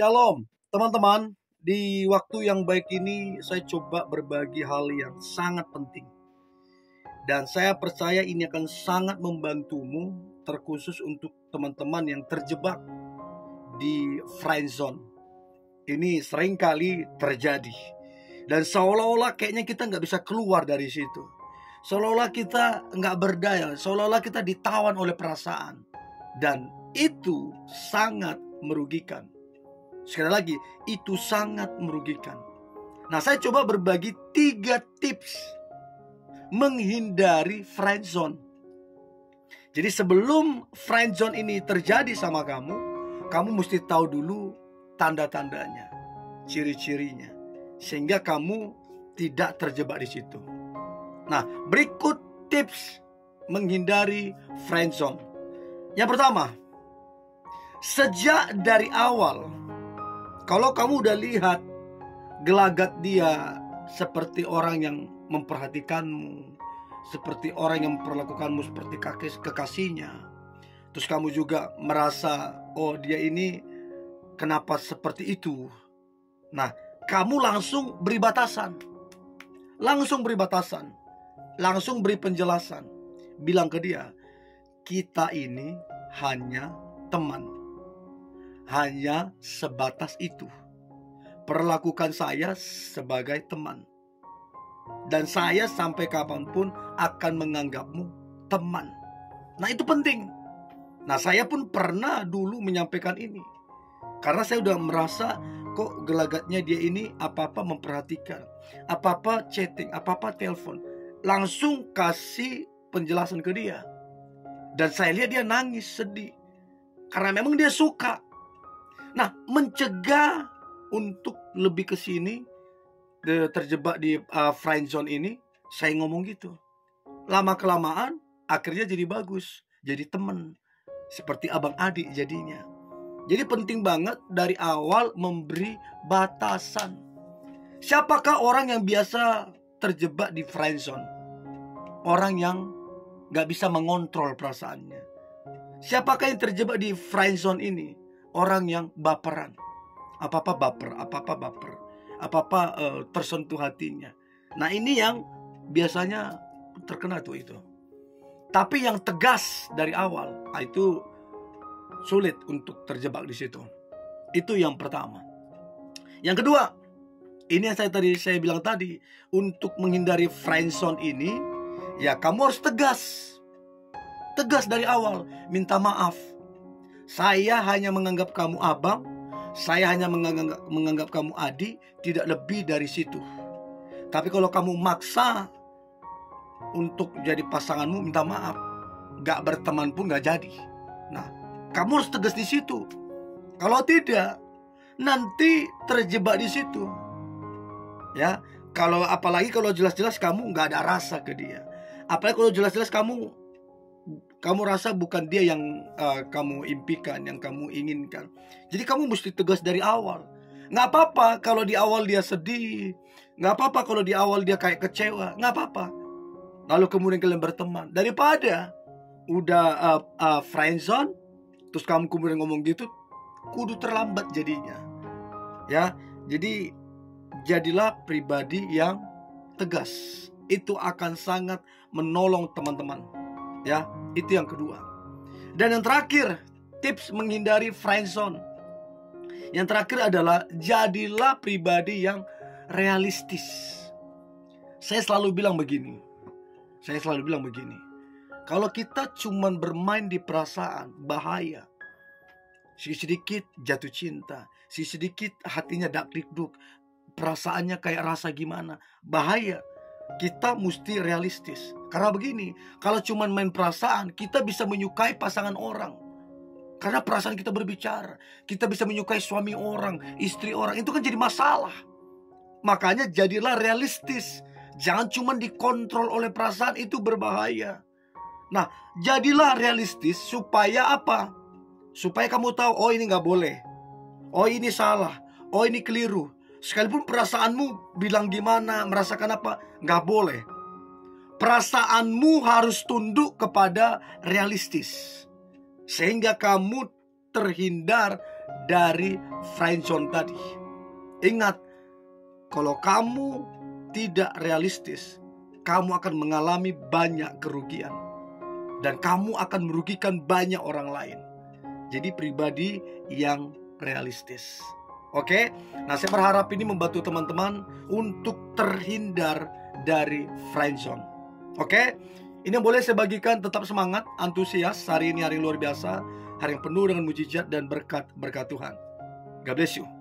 Shalom teman-teman, di waktu yang baik ini saya coba berbagi hal yang sangat penting. Dan saya percaya ini akan sangat membantumu, terkhusus untuk teman-teman yang terjebak di friend zone. Ini seringkali terjadi. Dan seolah-olah kayaknya kita nggak bisa keluar dari situ. Seolah-olah kita nggak berdaya, seolah-olah kita ditawan oleh perasaan. Dan itu sangat merugikan. Sekali lagi, itu sangat merugikan. Nah, saya coba berbagi 3 tips menghindari friendzone. Jadi sebelum friendzone ini terjadi sama kamu, kamu mesti tahu dulu tanda-tandanya, ciri-cirinya, sehingga kamu tidak terjebak di situ. Nah, berikut tips menghindari friendzone. Yang pertama, sejak dari awal, kalau kamu udah lihat gelagat dia seperti orang yang memperhatikanmu, seperti orang yang memperlakukanmu seperti kekasihnya, terus kamu juga merasa, oh dia ini kenapa seperti itu? Nah, kamu langsung beri batasan. Langsung beri batasan. Langsung beri penjelasan. Bilang ke dia, kita ini hanya teman. Hanya sebatas itu. Perlakukan saya sebagai teman. Dan saya sampai kapanpun akan menganggapmu teman. Nah, itu penting. Nah, saya pun pernah dulu menyampaikan ini. Karena saya udah merasa kok gelagatnya dia ini apa-apa memperhatikan. Apa-apa chatting, apa-apa telepon. Langsung kasih penjelasan ke dia. Dan saya lihat dia nangis sedih. Karena memang dia suka. Nah, mencegah untuk lebih ke sini terjebak di friend zone ini, saya ngomong gitu. Lama-kelamaan akhirnya jadi bagus, jadi teman. Seperti abang adik jadinya. Jadi penting banget dari awal memberi batasan. Siapakah orang yang biasa terjebak di friend zone? Orang yang gak bisa mengontrol perasaannya. Siapakah yang terjebak di friend zone ini? Orang yang baperan, apa-apa baper, apa-apa baper, apa-apa tersentuh hatinya. Nah, ini yang biasanya terkena tuh itu. Tapi yang tegas dari awal, itu sulit untuk terjebak di situ. Itu yang pertama. Yang kedua, ini yang saya bilang tadi, untuk menghindari friendzone ini, ya kamu harus tegas. Tegas dari awal, minta maaf. Saya hanya menganggap kamu abang, saya hanya menganggap kamu adik, tidak lebih dari situ. Tapi kalau kamu maksa untuk jadi pasanganmu, minta maaf. Gak berteman pun gak jadi. Nah, kamu harus tegas di situ. Kalau tidak, nanti terjebak di situ. Ya, kalau apalagi kalau jelas-jelas kamu gak ada rasa ke dia. Apalagi kalau jelas-jelas kamu rasa bukan dia yang kamu impikan, yang kamu inginkan. Jadi kamu mesti tegas dari awal. Nggak apa-apa kalau di awal dia sedih. Nggak apa-apa kalau di awal dia kayak kecewa. Nggak apa-apa. Lalu kemudian kalian berteman. Daripada udah friendzone, terus kamu kemudian ngomong gitu, kudu terlambat jadinya. Ya, jadi jadilah pribadi yang tegas. Itu akan sangat menolong teman-teman. Ya, itu yang kedua. Dan yang terakhir, tips menghindari friendzone. Yang terakhir adalah jadilah pribadi yang realistis. Saya selalu bilang begini. Kalau kita cuma bermain di perasaan, bahaya. Sedikit jatuh cinta, sedikit hatinya dak-dik-duk, perasaannya kayak rasa gimana, bahaya. Kita mesti realistis. Karena begini, kalau cuma main perasaan, kita bisa menyukai pasangan orang. Karena perasaan kita berbicara. Kita bisa menyukai suami orang, istri orang. Itu kan jadi masalah. Makanya jadilah realistis. Jangan cuma dikontrol oleh perasaan, itu berbahaya. Nah, jadilah realistis supaya apa? Supaya kamu tahu, oh ini gak boleh. Oh ini salah. Oh ini keliru. Sekalipun perasaanmu bilang gimana, merasakan apa, nggak boleh. Perasaanmu harus tunduk kepada realistis. Sehingga kamu terhindar dari friendzone tadi. Ingat, kalau kamu tidak realistis, kamu akan mengalami banyak kerugian dan kamu akan merugikan banyak orang lain. Jadi pribadi yang realistis. Oke, nah saya berharap ini membantu teman-teman untuk terhindar dari friendzone. Oke, ini yang boleh saya bagikan. Tetap semangat, antusias. Hari ini hari luar biasa, hari yang penuh dengan mujizat dan berkat Tuhan. God bless you.